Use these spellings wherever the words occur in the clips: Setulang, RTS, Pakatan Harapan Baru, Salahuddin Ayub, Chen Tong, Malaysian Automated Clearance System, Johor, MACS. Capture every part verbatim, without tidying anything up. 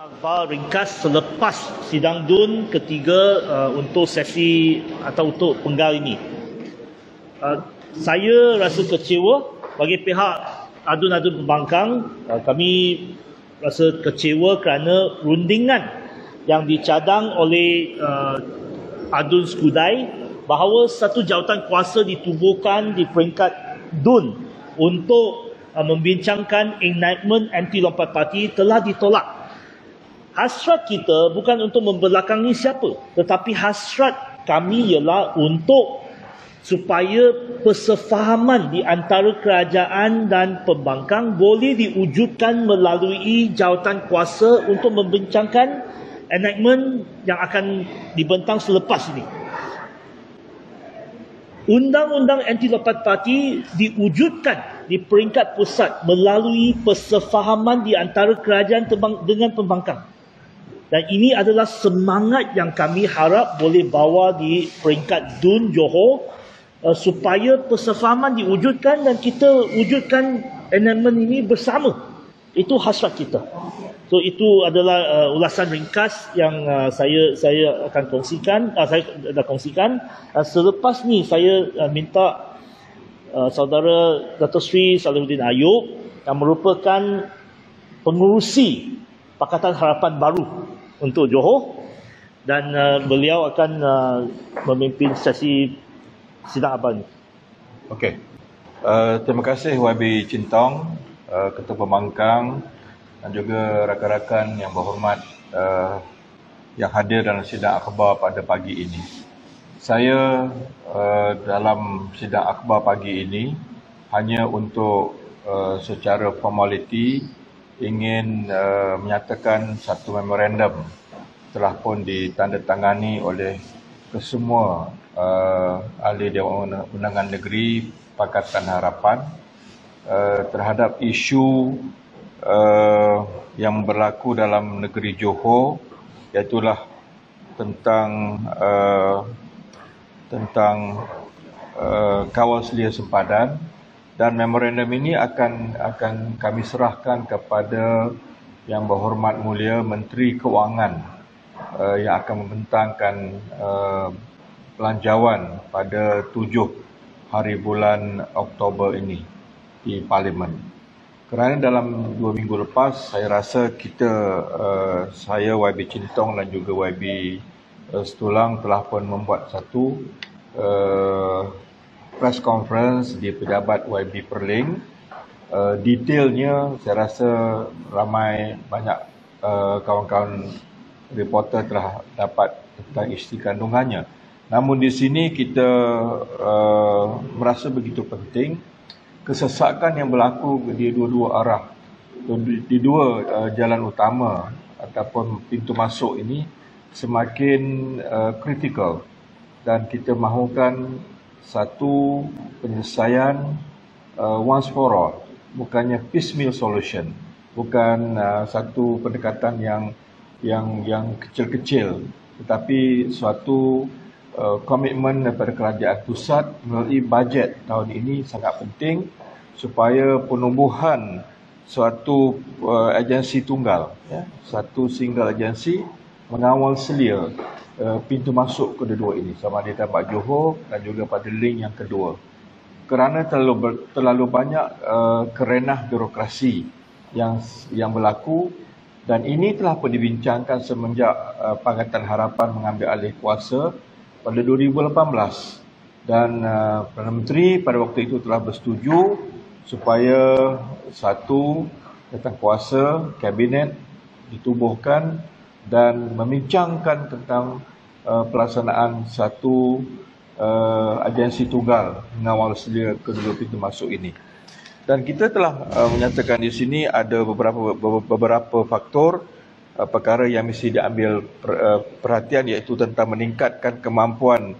Akhbar ringkas selepas sidang D U N ketiga uh, untuk sesi atau untuk penggal ini. Uh, saya rasa kecewa bagi pihak adun-adun pembangkang. Uh, kami rasa kecewa kerana rundingan yang dicadang oleh uh, adun Skudai bahawa satu jawatan kuasa ditubuhkan di peringkat D U N untuk uh, membincangkan enactment anti lompat parti telah ditolak. Hasrat kita bukan untuk membelakangi siapa, tetapi hasrat kami ialah untuk supaya persefahaman di antara kerajaan dan pembangkang boleh diwujudkan melalui jawatan kuasa untuk membincangkan enactment yang akan dibentang selepas ini. Undang-undang anti lompat parti diwujudkan di peringkat pusat melalui persefahaman di antara kerajaan dengan pembangkang. Dan ini adalah semangat yang kami harap boleh bawa di peringkat D U N Johor uh, supaya persefahaman diwujudkan dan kita wujudkan enactment ini bersama. Itu hasrat kita. So itu adalah uh, ulasan ringkas yang uh, saya saya akan kongsikan, uh, saya dah kongsikan. Uh, selepas ni saya uh, minta uh, saudara Dato' Sri Salahuddin Ayub yang merupakan pengurusi Pakatan Harapan Baru untuk Johor, dan uh, beliau akan uh, memimpin sesi sidang abang ini. Okey. Uh, terima kasih Y B Chen Tong, uh, Ketua Pembangkang dan juga rakan-rakan yang berhormat uh, yang hadir dalam sidang akhbar pada pagi ini. Saya uh, dalam sidang akhbar pagi ini hanya untuk uh, secara formaliti ingin uh, menyatakan satu memorandum telah pun ditandatangani oleh kesemua uh, ahli Dewan Undangan Negeri Pakatan Harapan uh, terhadap isu Uh, yang berlaku dalam negeri Johor, iaitulah tentang uh, tentang uh, kawal selia sempadan, dan memorandum ini akan akan kami serahkan kepada Yang Berhormat Mulia Menteri Kewangan uh, yang akan membentangkan uh, pelanjawan pada tujuh hari bulan Oktober ini di Parlimen. Kerana dalam dua minggu lepas, saya rasa kita, uh, saya Y B Chen Tong dan juga Y B uh, Setulang telah pun membuat satu uh, press conference di pejabat Y B Perling. Uh, detailnya, saya rasa ramai banyak kawan-kawan uh, reporter telah dapat tentang isteri kandungannya. Namun di sini kita uh, merasa begitu penting kesesakan yang berlaku di dua-dua arah, di dua uh, jalan utama ataupun pintu masuk ini semakin uh, kritikal, dan kita mahukan satu penyelesaian uh, once for all, bukannya piecemeal solution, bukan uh, satu pendekatan yang yang yang kecil-kecil, tetapi suatu komitmen uh, daripada kerajaan pusat melalui bajet tahun ini sangat penting supaya penubuhan suatu uh, agensi tunggal, ya, satu single agensi mengawal selia uh, pintu masuk kedua-dua ini, sama ada Tambak Johor dan juga pada link yang kedua, kerana terlalu ber, terlalu banyak uh, kerenah birokrasi yang yang berlaku, dan ini telah pun dibincangkan semenjak uh, Pakatan Harapan mengambil alih kuasa pada dua ribu lapan belas, dan uh, Perdana Menteri pada waktu itu telah bersetuju supaya satu tentang kuasa kabinet ditubuhkan dan membincangkan tentang uh, pelaksanaan satu uh, agensi tunggal mengawal selia kedua pintu masuk ini. Dan kita telah uh, menyatakan di sini ada beberapa beberapa faktor perkara yang mesti diambil perhatian, iaitu tentang meningkatkan kemampuan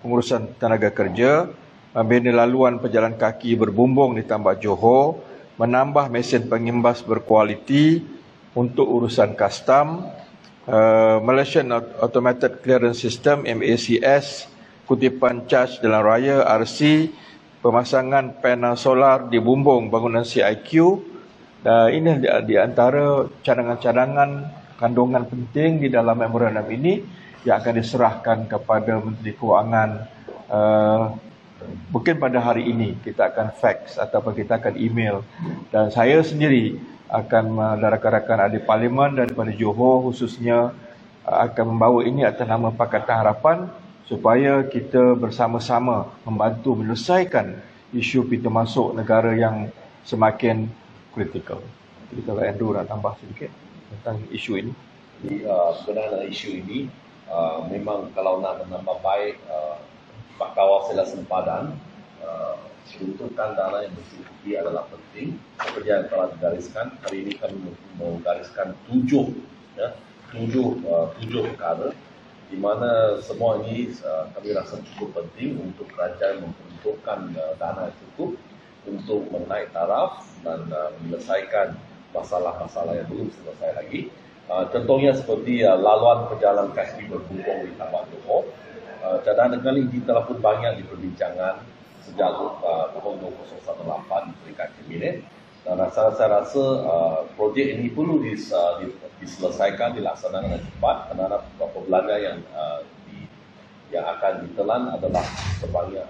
pengurusan tenaga kerja, membina laluan pejalan kaki berbumbung di Tambak Johor, menambah mesin pengimbas berkualiti untuk urusan custom, uh, Malaysian Automated Clearance System M A C S, kutipan charge jalan raya R C, pemasangan panel solar di bumbung bangunan C I Q. Uh, ini di, di antara cadangan-cadangan kandungan penting di dalam memorandum ini yang akan diserahkan kepada Menteri Kewangan uh, mungkin pada hari ini. Kita akan fax ataupun kita akan email, dan saya sendiri akan dari rakan-rakan ahli parlimen daripada Johor khususnya uh, akan membawa ini atas nama Pakatan Harapan supaya kita bersama-sama membantu menyelesaikan isu pintu masuk negara yang semakin kritikal. Jadi kalau Andrew nak tambah sedikit tentang isu ini. Uh, Sebenarnya isu ini Uh, memang kalau nak menambah baik uh, pakawal sila sempadan, uh, peruntukan dana yang bercukupi adalah penting. Seperti yang telah digariskan, hari ini kami menggariskan tujuh, ya, tujuh, uh, tujuh perkara, di mana semua ini uh, kami rasa cukup penting untuk kerajaan memperuntukkan uh, dana cukup untuk menaik taraf dan uh, menyelesaikan masalah-masalah yang belum selesai lagi. Uh, contohnya seperti uh, laluan pejalan kaki berbumbung di Taman Johor. Uh, Cadangan kali ini telah pun banyak diperbincangan sejak uh, tahun dua ribu lapan belas di peringkat kabinet. Dan rasa, saya rasa uh, projek ini perlu dis, uh, diselesaikan, dilaksanakan dengan cepat, kerana beberapa belanja yang uh, di, yang akan ditelan adalah sebanyak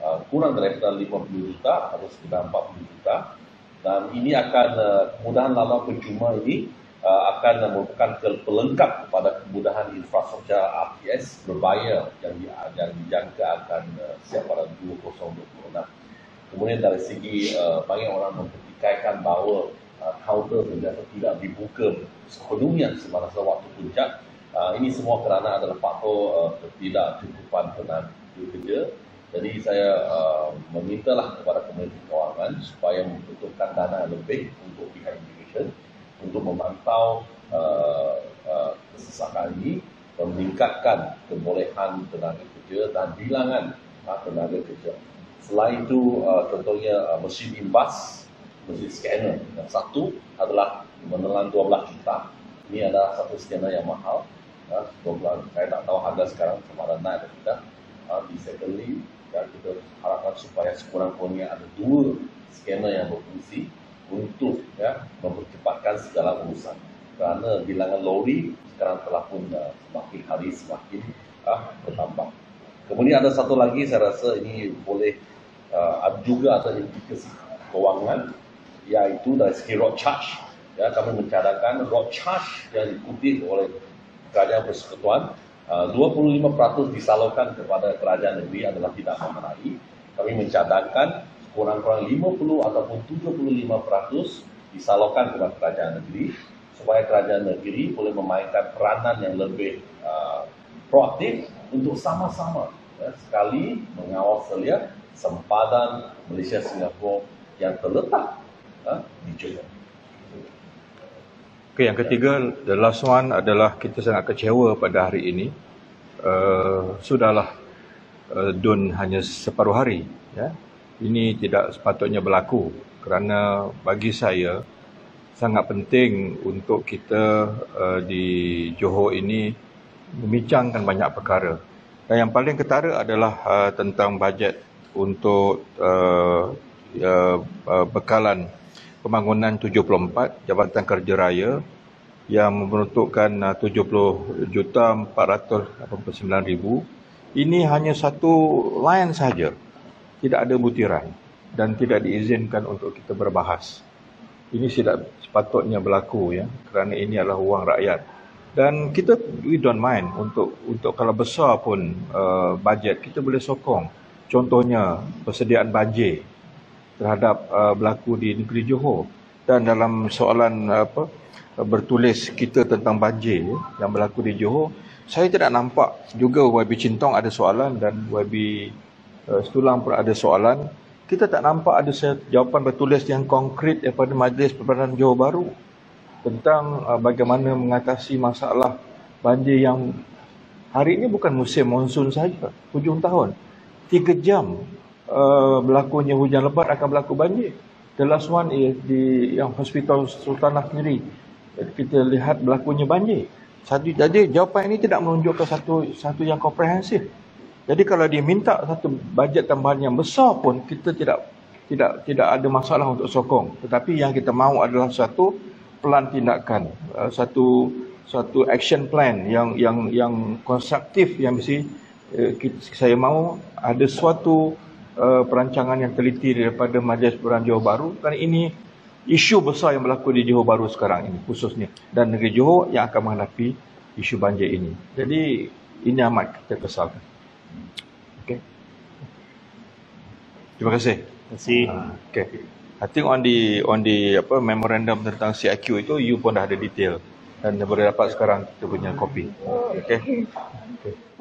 uh, kurang daripada lima puluh juta, harus sekitar empat puluh juta. Dan ini akan uh, kemudahan laluan percuma ini Uh, akan merupakan pelengkap kepada kemudahan infrastruktur R T S berbayar yang, di, yang dijangka akan uh, siap pada dua ribu dua puluh enam. Kemudian dari segi uh, banyak orang mempertikaikan bahawa uh, kaunter ternyata tidak dibuka sepenuhnya semasa waktu puncak. Uh, ini semua kerana adalah faktor ketidakcukupan uh, tenaga kerja. Jadi saya uh, memintalah kepada Kementerian Kewangan supaya membutuhkan dana lebih untuk pihak Indonesia untuk memantau uh, uh, kesesakan ini, meningkatkan kebolehan tenaga kerja dan bilangan uh, tenaga kerja. Selain itu, uh, contohnya uh, mesin imbas, mesin scanner yang satu adalah menelan dua belas juta. Ini adalah satu scanner yang mahal. Uh, dua belas, saya tak tahu harga sekarang kemarin naik atau tidak uh, di secondary, dan kita harapkan supaya sekurang-kurangnya ada dua scanner yang berfungsi untuk ya, mempercepatkan segala urusan, kerana bilangan lori sekarang telah pun uh, semakin hari semakin uh, bertambah. Kemudian ada satu lagi, saya rasa ini boleh uh, juga atau implikasi kewangan, iaitu dari segi road charge. Ya, kami mencadangkan road charge yang diikuti oleh kerajaan persekutuan uh, dua puluh lima peratus disalurkan kepada kerajaan negeri adalah tidak memenuhi. Kami mencadangkan kurang-kurang lima puluh ataupun tujuh puluh lima peratus disalurkan kepada kerajaan negeri supaya kerajaan negeri boleh memainkan peranan yang lebih uh, proaktif untuk sama-sama ya, sekali mengawal selia sempadan Malaysia-Singapura yang terletak uh, di Johor. Okay, yang ketiga, the last one adalah kita sangat kecewa pada hari ini. Uh, sudahlah uh, D U N hanya separuh hari. Ya. Ini tidak sepatutnya berlaku kerana bagi saya sangat penting untuk kita uh, di Johor ini membincangkan banyak perkara. Dan yang paling ketara adalah uh, tentang bajet untuk uh, uh, uh, bekalan pembangunan tujuh puluh empat Jabatan Kerja Raya yang meruntuhkan uh, tujuh puluh juta empat ratus lapan puluh sembilan ribu. Ini hanya satu line sahaja. Tidak ada butiran dan tidak diizinkan untuk kita berbahas. Ini tidak sepatutnya berlaku ya, kerana ini adalah wang rakyat. Dan kita we don't mind untuk untuk kalau besar pun uh, bajet kita boleh sokong. Contohnya persediaan banjir terhadap uh, berlaku di negeri Johor, dan dalam soalan uh, apa bertulis kita tentang banjir yang berlaku di Johor, saya tidak nampak juga Y B Chen Tong ada soalan dan Y B Setulang pun ada soalan. Kita tak nampak ada jawapan bertulis yang konkret daripada Majlis Pertahanan Johor Bahru tentang uh, bagaimana mengatasi masalah banjir yang hari ini bukan musim monsun saja, hujung tahun. Tiga jam uh, berlakunya hujan lebat akan berlaku banjir. The last one is di yang Hospital Sultanah sendiri. Kita lihat berlakunya banjir. Satu, jadi jawapan ini tidak menunjukkan satu satu yang komprehensif. Jadi kalau dia minta satu bajet tambahan yang besar pun kita tidak tidak tidak ada masalah untuk sokong. Tetapi yang kita mahu adalah satu pelan tindakan, satu suatu action plan yang yang yang konstruktif, yang mesti eh, saya mahu ada suatu eh, perancangan yang teliti daripada Majlis Perubahan Johor Bahru, kerana ini isu besar yang berlaku di Johor Bahru sekarang ini khususnya, dan negeri Johor yang akan menghadapi isu banjir ini. Jadi ini amat kita kesalkan. Okay. Terima kasih. Terima kasih. Uh, okay. I think on the on the apa memorandum tentang C I Q itu you pun dah ada detail, dan boleh dapat sekarang kita punya kopi. Okay. Okay.